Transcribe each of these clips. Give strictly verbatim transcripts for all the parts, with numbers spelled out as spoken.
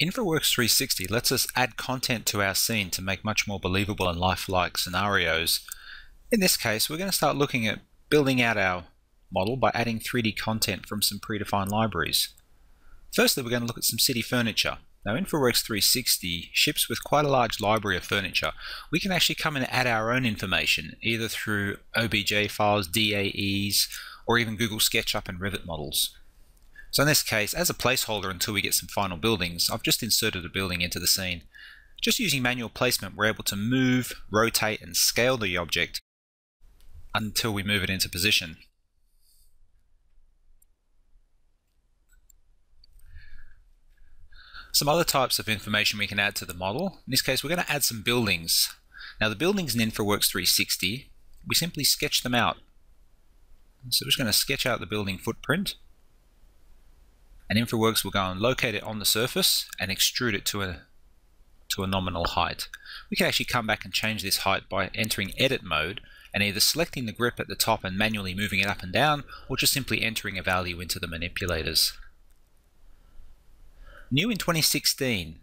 InfraWorks three sixty lets us add content to our scene to make much more believable and lifelike scenarios. In this case, we're going to start looking at building out our model by adding three D content from some predefined libraries. Firstly, we're going to look at some city furniture. Now, InfraWorks three sixty ships with quite a large library of furniture. We can actually come and add our own information, either through O B J files, D A Es, or even Google SketchUp and Revit models. So in this case, as a placeholder until we get some final buildings, I've just inserted a building into the scene. Just using manual placement, we're able to move, rotate, and scale the object until we move it into position. Some other types of information we can add to the model. In this case, we're going to add some buildings. Now, the buildings in InfraWorks three sixty, we simply sketch them out. So we're just going to sketch out the building footprint, and InfraWorks will go and locate it on the surface and extrude it to a, to a nominal height. We can actually come back and change this height by entering edit mode and either selecting the grip at the top and manually moving it up and down, or just simply entering a value into the manipulators. New in twenty sixteen,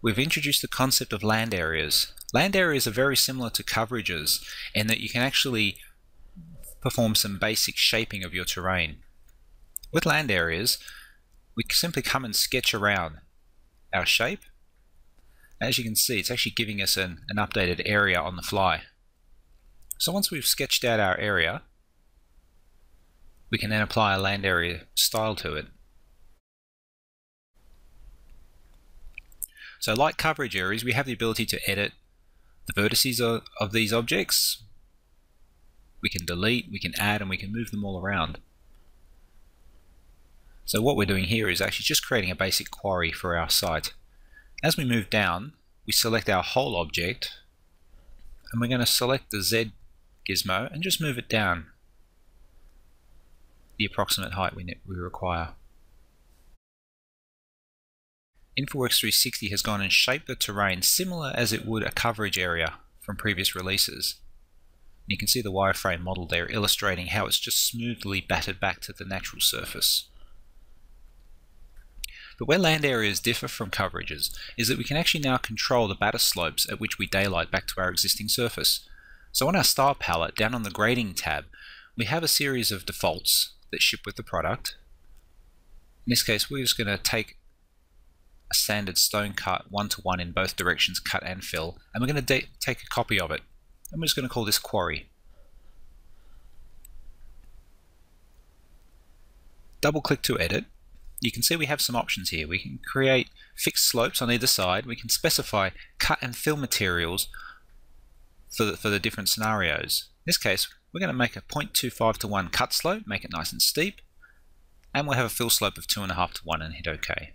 we've introduced the concept of land areas. Land areas are very similar to coverages in that you can actually perform some basic shaping of your terrain. With land areas, we simply come and sketch around our shape. As you can see, it's actually giving us an, an updated area on the fly. So once we've sketched out our area, we can then apply a land area style to it. So like coverage areas, we have the ability to edit the vertices of, of these objects. We can delete, we can add, and we can move them all around. So what we're doing here is actually just creating a basic quarry for our site. As we move down, we select our whole object, and we're going to select the Z gizmo and just move it down the approximate height we, we require. InfraWorks three sixty has gone and shaped the terrain similar as it would a coverage area from previous releases. You can see the wireframe model there illustrating how it's just smoothly battered back to the natural surface. But where land areas differ from coverages is that we can actually now control the batter slopes at which we daylight back to our existing surface. So on our style palette, down on the grading tab, we have a series of defaults that ship with the product. In this case, we're just going to take a standard stone cut one to one in both directions, cut and fill, and we're going to take a copy of it, and we're just going to call this quarry. Double click to edit. You can see we have some options here. We can create fixed slopes on either side. We can specify cut and fill materials for the, for the different scenarios. In this case, we're going to make a zero point two five to one cut slope, make it nice and steep, and we'll have a fill slope of two and a half to one and hit OK.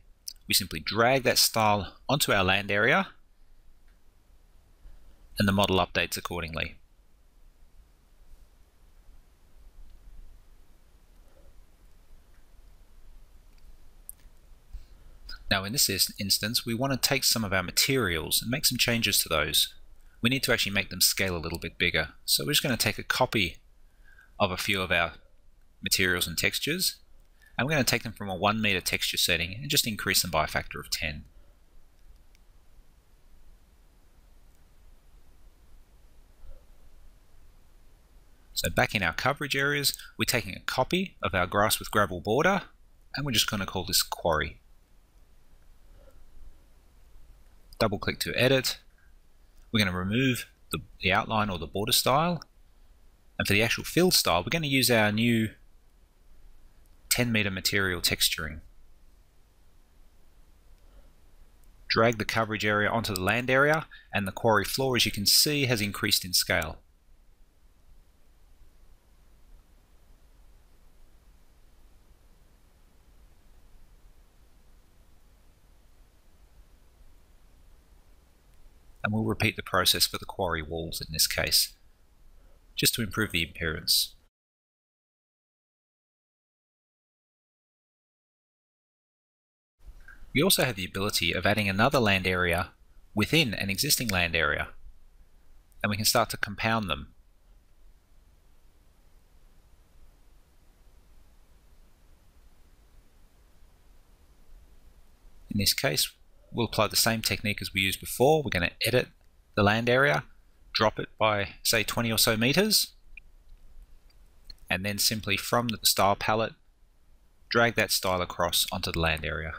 We simply drag that style onto our land area, and the model updates accordingly. Now in this instance, we want to take some of our materials and make some changes to those. We need to actually make them scale a little bit bigger. So we're just going to take a copy of a few of our materials and textures. And we're going to take them from a one meter texture setting and just increase them by a factor of ten. So back in our coverage areas, we're taking a copy of our grass with gravel border, and we're just going to call this quarry. Double click to edit. We're going to remove the, the outline or the border style. And for the actual fill style, we're going to use our new ten meter material texturing. Drag the coverage area onto the land area, and the quarry floor, as you can see, has increased in scale. And we'll repeat the process for the quarry walls in this case, just to improve the appearance. We also have the ability of adding another land area within an existing land area, and we can start to compound them. In this case, We'll apply the same technique as we used before. We're going to edit the land area, drop it by say twenty or so meters, and then simply from the style palette, drag that style across onto the land area.